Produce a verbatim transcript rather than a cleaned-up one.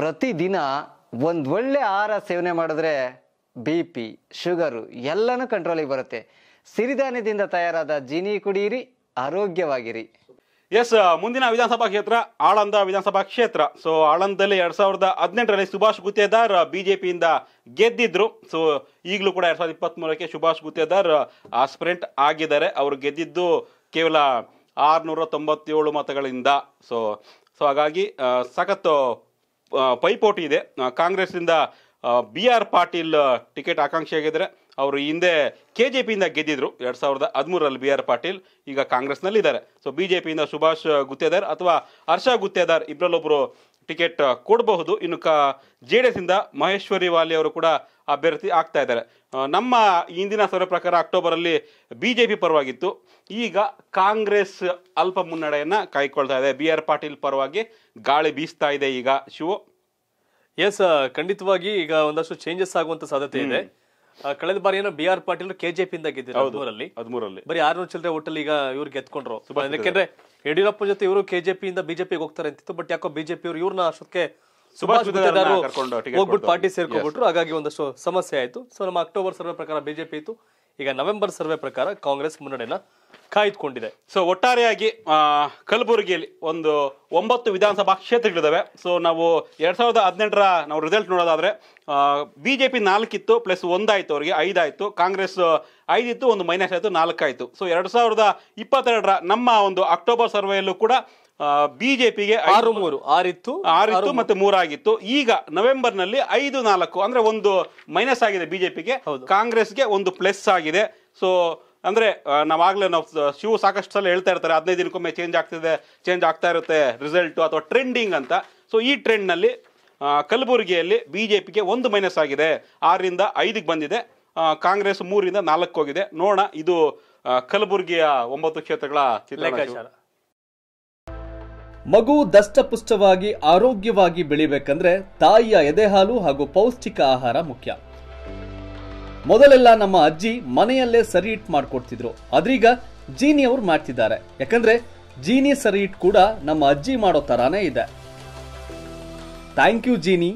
प्रतिदिन ಒಂದು ಒಳ್ಳೆ ಆಹಾರ ಸೇವನೆ ಮಾಡಿದ್ರೆ ಬಿಪಿ ಶುಗರ್ ಎಲ್ಲಾನು ಕಂಟ್ರೋಲ್ ಗೆ ಬರುತ್ತೆ। ಸಿರಿಧಾನ್ಯದಿಂದ ತಯಾರಾದ ಜೀನಿ ಕುಡಿಯಿರಿ, ಆರೋಗ್ಯವಾಗಿರಿ। यस ಮುಂದಿನ ವಿಧಾನಸಭಾ ಕ್ಷೇತ್ರ ಆಳಂದ ವಿಧಾನಸಭಾ ಕ್ಷೇತ್ರ। ಸೊ ಆಳಂದದಲ್ಲಿ ಎರಡು ಸಾವಿರದ ಹದಿನೆಂಟು ರಲ್ಲಿ ಸುಭಾಷ್ ಗುತ್ತೇದಾರ್ ಬಿಜೆಪಿ ಇಂದ ಗೆದ್ದಿದ್ರು। ಸೊ ಈಗಲೂ ಕೂಡ ಎರಡು ಸಾವಿರದ ಇಪ್ಪತ್ತಮೂರು ಕ್ಕೆ ಸುಭಾಷ್ ಗುತ್ತೇದಾರ್ ಆಸ್ಪಿರೆಂಟ್ ಆಗಿದ್ದಾರೆ। ಅವರು ಗೆದ್ದಿದ್ದು ಕೇವಲ ಆರುನೂರ ತೊಂಬತ್ತೇಳು ಮತಗಳಿಂದ। ಸೊ ಸೊ ಹಾಗಾಗಿ ಸಖತ್ತು ಪೈಪೋಟಿ ಇದೆ। ಕಾಂಗ್ರೆಸ್ ಇಂದ ಬಿ ಆರ್ ಪಾಟೀಲ್ ಟಿಕೆಟ್ ಆಕಾಂಕ್ಷಿಯಾಗಿದ್ದಾರೆ। ಅವರು ಹಿಂದೆ ಕೆ ಜೆ ಪಿಯಿಂದ ಗೆದ್ದಿದ್ರು ಎರಡು ಸಾವಿರದ ಹದಿಮೂರರಲ್ಲಿ ಬಿ ಆರ್ ಪಾಟೀಲ್, ಈಗ ಕಾಂಗ್ರೆಸ್ನಲ್ಲಿದ್ದಾರೆ। ಸೊ ಬಿ ಜೆ ಪಿಯಿಂದ ಸುಭಾಷ್ ಗುತ್ತೇದಾರ್ ಅಥವಾ ಹರ್ಷ ಗುತ್ತೇದಾರ್ ಇಬ್ಬರಲ್ಲೊಬ್ಬರು ಟಿಕೆಟ್ ಕೊಡಬಹುದು। ಇನ್ನು ಕ ಜೆ ಡಿ ಎಸ್ ಇಂದ ಮಹೇಶ್ವರಿ ವಾಲಿ ಅವರು ಕೂಡ ಅಭ್ಯರ್ಥಿ ಆಗ್ತಾ ಇದ್ದಾರೆ। ನಮ್ಮ ಹಿಂದಿನ ಸರ್ವೆ ಪ್ರಕಾರ ಅಕ್ಟೋಬರಲ್ಲಿ ಬಿ ಜೆ ಪಿ ಪರವಾಗಿತ್ತು, ಈಗ ಕಾಂಗ್ರೆಸ್ ಅಲ್ಪ ಮುನ್ನಡೆಯನ್ನು ಕಾಯ್ಕೊಳ್ತಾ ಇದೆ, ಬಿ ಆರ್ ಪಾಟೀಲ್ ಪರವಾಗಿ ಗಾಳಿ ಬೀಸ್ತಾ ಇದೆ ಈಗ ಶಿವು। ಎಸ್, ಖಂಡಿತವಾಗಿ ಈಗ ಒಂದಷ್ಟು ಚೇಂಜಸ್ ಆಗುವಂತ ಸಾಧ್ಯತೆ ಇದೆ। ಕಳೆದ ಬಾರಿ ಏನೋ ಬಿ ಆರ್ ಪಾಟೀಲ್ ಕೆಜೆಪಿ ಇಂದ ಗೆದ್ದಿದ್ರು, ಬರೀ ಆರ್ನೂರು ಚಿಲ್ಲರೆ ಓಟಲ್ಲಿ ಈಗ ಇವ್ರು ಗೆದ್ಕೊಂಡ್ರು। ಯಾಕೆಂದ್ರೆ ಯಡಿಯೂರಪ್ಪ ಜೊತೆ ಇವರು ಕೆಜೆಪಿ ಇಂದ ಬಿಜೆಪಿಗೆ ಹೋಗ್ತಾರೆ ಅಂತಿತ್ತು, ಬಟ್ ಯಾಕೋ ಬಿಜೆಪಿ ಅವರು ಇವ್ರನ್ನ ಅಷ್ಟಕ್ಕೆ ಸುಭಾಷ್ ಗುತ್ತೇದಾರ್ ಹೋಗ್ಬಿಟ್ಟು ಪಾರ್ಟಿ ಸೇರ್ಕೊಂಡ್ಬಿಟ್ರು, ಹಾಗಾಗಿ ಒಂದಷ್ಟು ಸಮಸ್ಯೆ ಆಯ್ತು। ಸೊ ನಮ್ಮ ಅಕ್ಟೋಬರ್ ಸರ್ವೆ ಪ್ರಕಾರ ಬಿಜೆಪಿ ಇತ್ತು, ಈಗ ನವೆಂಬರ್ ಸರ್ವೆ ಪ್ರಕಾರ ಕಾಂಗ್ರೆಸ್ ಮುನ್ನಡೆನ ಕಾಯ್ದುಕೊಂಡಿದೆ। ಸೊ ಒಟ್ಟಾರೆಯಾಗಿ ಕಲಬುರಗಿಯಲ್ಲಿ ಒಂದು ಒಂಬತ್ತು ವಿಧಾನಸಭಾ ಕ್ಷೇತ್ರಗಳಿದ್ದಾವೆ। ಸೊ ನಾವು ಎರಡು ಸಾವಿರದ ಹದಿನೆಂಟರ ನಾವು ರಿಸಲ್ಟ್ ನೋಡೋದಾದರೆ ಬಿಜೆಪಿ ನಾಲ್ಕಿತ್ತು ಪ್ಲಸ್ ಒಂದಾಯಿತು, ಅವರಿಗೆ ಐದಾಯಿತು, ಕಾಂಗ್ರೆಸ್ ಐದಿತ್ತು ಒಂದು ಮೈನಸ್ ಆಯಿತು ನಾಲ್ಕಾಯಿತು। ಸೊ ಎರಡು ಸಾವಿರದ ಇಪ್ಪತ್ತೆರಡರ ನಮ್ಮ ಒಂದು ಅಕ್ಟೋಬರ್ ಸರ್ವೆಯಲ್ಲೂ ಕೂಡ ಬಿಜೆಪಿಗೆ ಆರು ಮೂರು ಆರಿತ್ತು ಆರಿತ್ತು ಮತ್ತೆ ಮೂರಾಗಿತ್ತು, ಈಗ ನವೆಂಬರ್ ನಲ್ಲಿ ಐದು ನಾಲ್ಕು ಅಂದ್ರೆ ಒಂದು ಮೈನಸ್ ಆಗಿದೆ ಬಿಜೆಪಿಗೆ, ಕಾಂಗ್ರೆಸ್ಗೆ ಒಂದು ಪ್ಲಸ್ ಆಗಿದೆ। ಸೊ ಅಂದ್ರೆ ನಾವಾಗಲೇ ನಾವು ಶಿವು ಸಾಕಷ್ಟು ಸಲ ಹೇಳ್ತಾ ಇರ್ತಾರೆ ಹದಿನೈದು ದಿನಕ್ಕೊಮ್ಮೆ ಚೇಂಜ್ ಆಗ್ತಿದೆ, ಚೇಂಜ್ ಆಗ್ತಾ ಇರುತ್ತೆ ರಿಸಲ್ಟು ಅಥವಾ ಟ್ರೆಂಡಿಂಗ್ ಅಂತ। ಸೊ ಈ ಟ್ರೆಂಡ್ನಲ್ಲಿ ಕಲಬುರಗಿಯಲ್ಲಿ ಬಿಜೆಪಿಗೆ ಒಂದು ಮೈನಸ್ ಆಗಿದೆ, ಆರರಿಂದ ಐದಕ್ಕೆ ಬಂದಿದೆ, ಕಾಂಗ್ರೆಸ್ ಮೂರಿಂದ ನಾಲ್ಕು ಹೋಗಿದೆ। ನೋಡೋಣ, ಇದು ಕಲಬುರಗಿಯ ಒಂಬತ್ತು ಕ್ಷೇತ್ರಗಳ ಲೆಕ್ಕಾಚಾರ। ಮಗು ದಷ್ಟಪುಷ್ಟವಾಗಿ ಆರೋಗ್ಯವಾಗಿ ಬೆಳಿಬೇಕಂದ್ರೆ ತಾಯಿಯ ಎದೆಹಾಲು ಹಾಗೂ ಪೌಷ್ಟಿಕ ಆಹಾರ ಮುಖ್ಯ। ಮೊದಲೆಲ್ಲ ನಮ್ಮ ಅಜ್ಜಿ ಮನೆಯಲ್ಲೇ ಸರಿ ಹಿಟ್ ಮಾಡ್ಕೊಡ್ತಿದ್ರು, ಆದ್ರೀಗ ಜೀನಿ ಅವ್ರು ಮಾಡ್ತಿದ್ದಾರೆ। ಯಾಕಂದ್ರೆ ಜೀನಿ ಸರಿ ಹಿಟ್ ಕೂಡ ನಮ್ಮ ಅಜ್ಜಿ ಮಾಡೋ ತರಾನೇ ಇದೆ। Thank you Jeeni.